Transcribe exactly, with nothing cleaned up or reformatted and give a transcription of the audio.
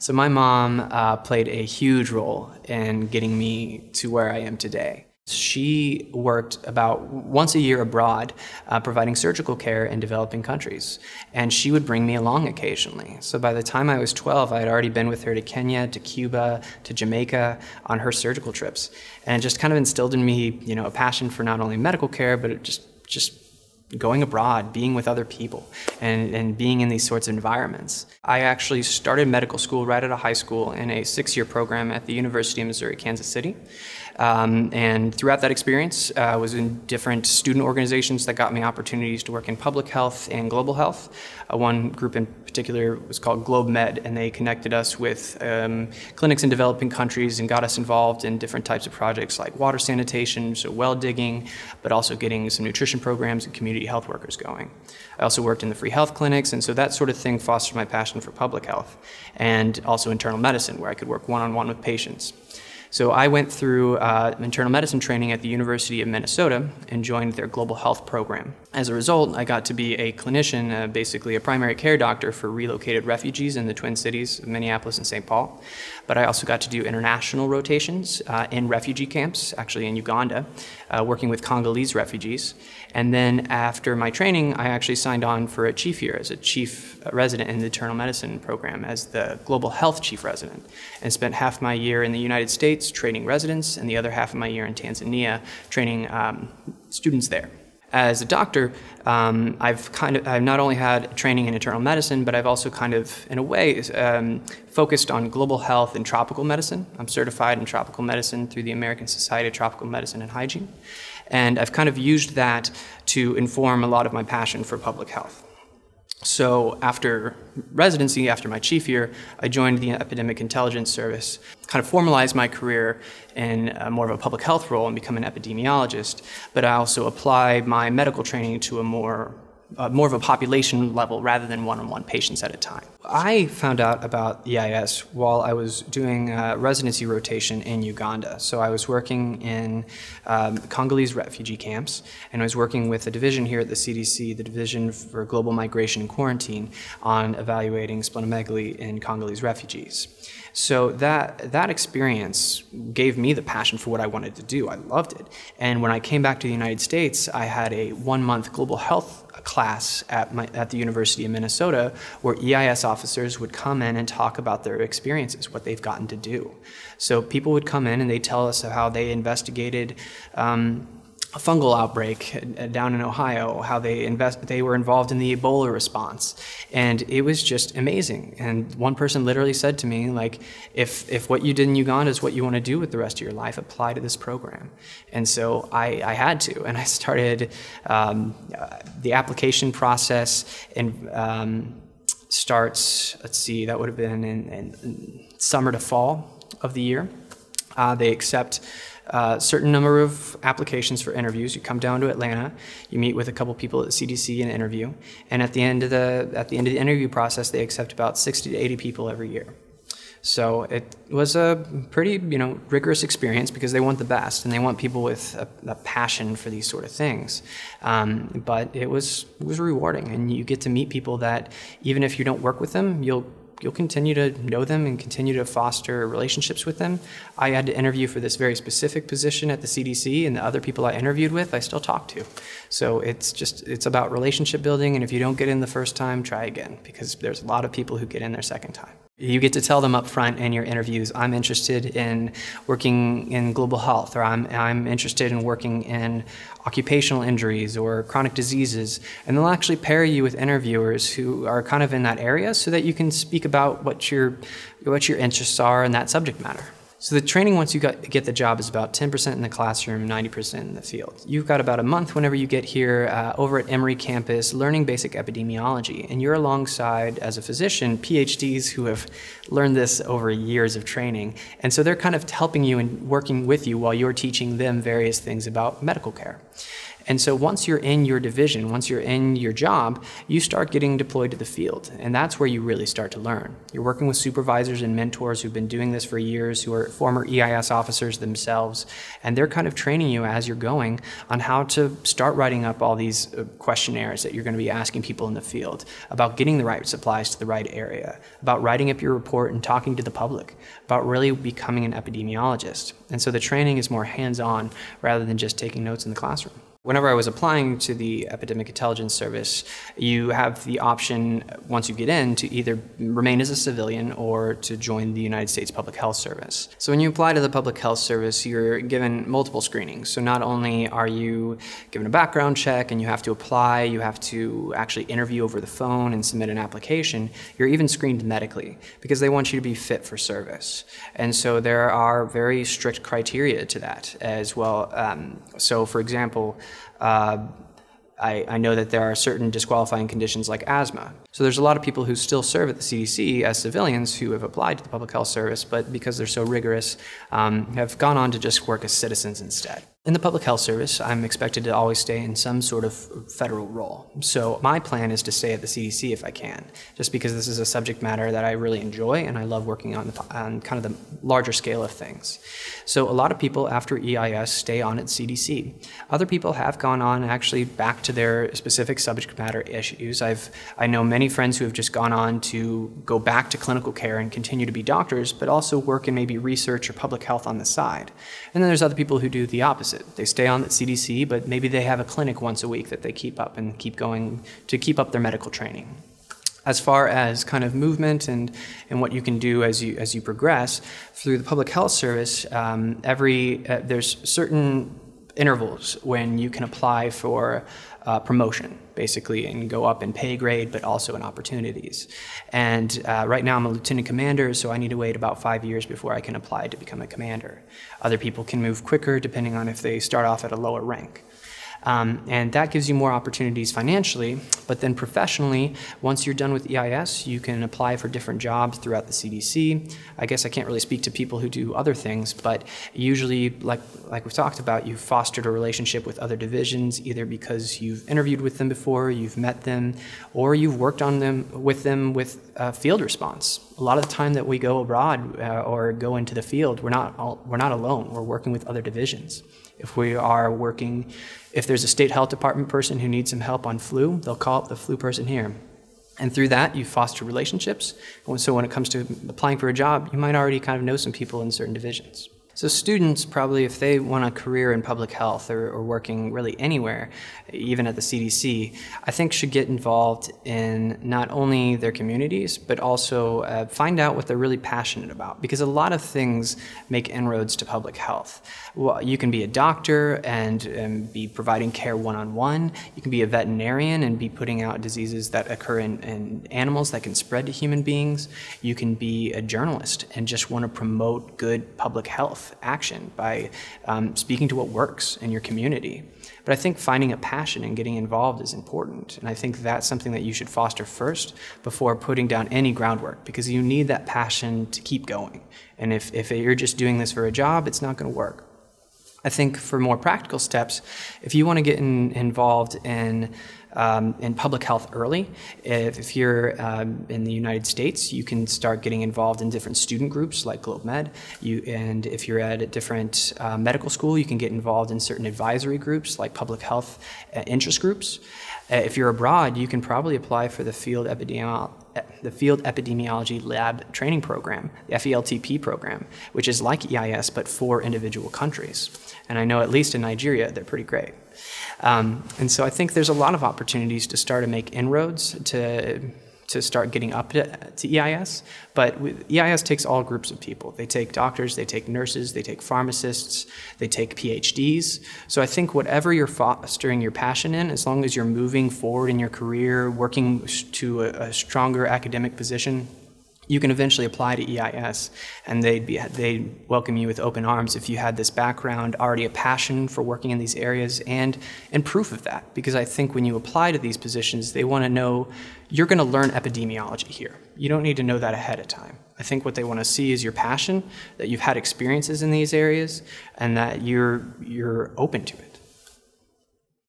So my mom uh, played a huge role in getting me to where I am today. She worked about once a year abroad, uh, providing surgical care in developing countries, and she would bring me along occasionally. So by the time I was twelve, I had already been with her to Kenya, to Cuba, to Jamaica on her surgical trips, and it just kind of instilled in me, you know, a passion for not only medical care, but it just just going abroad, being with other people, and, and being in these sorts of environments. I actually started medical school right out of high school in a six-year program at the University of Missouri, Kansas City. Um, and throughout that experience, I uh, was in different student organizations that got me opportunities to work in public health and global health. Uh, one group in particular was called GlobeMed, and they connected us with um, clinics in developing countries and got us involved in different types of projects like water sanitation, so well digging, but also getting some nutrition programs and community health workers going. I also worked in the free health clinics, and so that sort of thing fostered my passion for public health and also internal medicine, where I could work one-on-one with patients. So I went through uh, internal medicine training at the University of Minnesota and joined their global health program. As a result, I got to be a clinician, uh, basically a primary care doctor for relocated refugees in the Twin Cities of Minneapolis and Saint Paul. But I also got to do international rotations uh, in refugee camps, actually in Uganda, uh, working with Congolese refugees. And then after my training, I actually signed on for a chief year as a chief resident in the internal medicine program as the global health chief resident, and spent half my year in the United States training residents, and the other half of my year in Tanzania training um, students there. As a doctor, um, I've kind of I've not only had training in internal medicine, but I've also kind of, in a way, um, focused on global health and tropical medicine. I'm certified in tropical medicine through the American Society of Tropical Medicine and Hygiene, and I've kind of used that to inform a lot of my passion for public health. So after residency, after my chief year, I joined the Epidemic Intelligence Service, kind of formalized my career in a more of a public health role and become an epidemiologist, but I also applied my medical training to a more Uh, more of a population level rather than one-on-one patients at a time. I found out about E I S while I was doing a residency rotation in Uganda. So I was working in um, Congolese refugee camps, and I was working with a division here at the C D C, the Division for Global Migration and Quarantine, on evaluating splenomegaly in Congolese refugees. So that, that experience gave me the passion for what I wanted to do. I loved it. And when I came back to the United States, I had a one-month global health class at, my, at the University of Minnesota, where E I S officers would come in and talk about their experiences, what they've gotten to do. So people would come in and they'd tell us how they investigated um, a fungal outbreak down in Ohio, how they invest, they were involved in the Ebola response. And it was just amazing. And one person literally said to me, like, if, if what you did in Uganda is what you want to do with the rest of your life, apply to this program. And so I, I had to, and I started um, the application process, and um, starts, let's see, that would have been in, in summer to fall of the year. Uh, they accept a uh, certain number of applications for interviews. You come down to Atlanta, you meet with a couple people at the C D C and interview, and at the end of the at the end of the interview process, they accept about sixty to eighty people every year. So it was a pretty, you know, rigorous experience, because they want the best and they want people with a, a passion for these sort of things. Um, but it was it was rewarding, and you get to meet people that even if you don't work with them, you'll You'll continue to know them and continue to foster relationships with them. I had to interview for this very specific position at the C D C, and the other people I interviewed with, I still talk to. So it's just, it's about relationship building, and if you don't get in the first time, try again, because there's a lot of people who get in their second time. You get to tell them up front in your interviews, I'm interested in working in global health, or I'm, I'm interested in working in occupational injuries or chronic diseases, and they'll actually pair you with interviewers who are kind of in that area so that you can speak about what your, what your interests are in that subject matter. So the training, once you got, get the job, is about ten percent in the classroom, ninety percent in the field. You've got about a month whenever you get here uh, over at Emory campus learning basic epidemiology, and you're alongside, as a physician, PhDs who have learned this over years of training, and so they're kind of helping you and working with you while you're teaching them various things about medical care. And so once you're in your division, once you're in your job, you start getting deployed to the field. And that's where you really start to learn. You're working with supervisors and mentors who've been doing this for years, who are former E I S officers themselves. And they're kind of training you as you're going on how to start writing up all these questionnaires that you're going to be asking people in the field about getting the right supplies to the right area, about writing up your report and talking to the public, about really becoming an epidemiologist. And so the training is more hands-on rather than just taking notes in the classroom. Whenever I was applying to the Epidemic Intelligence Service, you have the option, once you get in, to either remain as a civilian or to join the United States Public Health Service. So when you apply to the Public Health Service, you're given multiple screenings. So not only are you given a background check and you have to apply, you have to actually interview over the phone and submit an application, you're even screened medically because they want you to be fit for service. And so there are very strict criteria to that as well. Um, so for example, Uh, I, I know that there are certain disqualifying conditions like asthma. So there's a lot of people who still serve at the C D C as civilians who have applied to the Public Health Service, but because they're so rigorous, um, have gone on to just work as citizens instead. In the Public Health Service, I'm expected to always stay in some sort of federal role. So my plan is to stay at the C D C if I can, just because this is a subject matter that I really enjoy and I love working on, the, on kind of the larger scale of things. So a lot of people after E I S stay on at C D C. Other people have gone on actually back to their specific subject matter issues. I've, I know many friends who have just gone on to go back to clinical care and continue to be doctors, but also work in maybe research or public health on the side. And then there's other people who do the opposite. They stay on at C D C, but maybe they have a clinic once a week that they keep up and keep going to keep up their medical training. As far as kind of movement and, and what you can do as you, as you progress, through the Public Health Service, um, every, uh, there's certain intervals when you can apply for Uh, promotion, basically, and go up in pay grade, but also in opportunities. And uh, right now I'm a lieutenant commander, so I need to wait about five years before I can apply to become a commander. Other people can move quicker depending on if they start off at a lower rank. Um, and that gives you more opportunities financially, but then professionally, once you're done with E I S, you can apply for different jobs throughout the C D C. I guess I can't really speak to people who do other things, but usually, like, like we've talked about, you've fostered a relationship with other divisions, either because you've interviewed with them before, you've met them, or you've worked on them with them with uh, field response. A lot of the time that we go abroad uh, or go into the field, we're not, all, we're not alone, we're working with other divisions. If we are working, if there's a state health department person who needs some help on flu, they'll call up the flu person here. And through that, you foster relationships. And so when it comes to applying for a job, you might already kind of know some people in certain divisions. So students probably, if they want a career in public health or, or working really anywhere, even at the C D C, I think should get involved in not only their communities, but also uh, find out what they're really passionate about. Because a lot of things make inroads to public health. Well, you can be a doctor and, and be providing care one-on-one. You can be a veterinarian and be putting out diseases that occur in, in animals that can spread to human beings. You can be a journalist and just want to promote good public health action by um, speaking to what works in your community. But I think finding a passion and getting involved is important. And I think that's something that you should foster first before putting down any groundwork, because you need that passion to keep going. And if, if you're just doing this for a job, it's not going to work. I think for more practical steps, if you want to get in, involved in Um, in public health early. If, if you're um, in the United States, you can start getting involved in different student groups like GlobeMed. You, and if you're at a different uh, medical school, you can get involved in certain advisory groups like public health uh, interest groups. Uh, if you're abroad, you can probably apply for the Field Epidemiology the Field Epidemiology Lab Training Program, the F E L T P program, which is like E I S but for individual countries. And I know at least in Nigeria, they're pretty great. Um, and so I think there's a lot of opportunities to start to make inroads to, to start getting up to, to E I S. But with, E I S takes all groups of people. They take doctors, they take nurses, they take pharmacists, they take P H Ds. So I think whatever you're fostering your passion in, as long as you're moving forward in your career, working to a, a stronger academic position, you can eventually apply to E I S, and they'd, be, they'd welcome you with open arms if you had this background, already a passion for working in these areas, and, and proof of that. Because I think when you apply to these positions, they want to know, you're going to learn epidemiology here. You don't need to know that ahead of time. I think what they want to see is your passion, that you've had experiences in these areas, and that you're, you're open to it.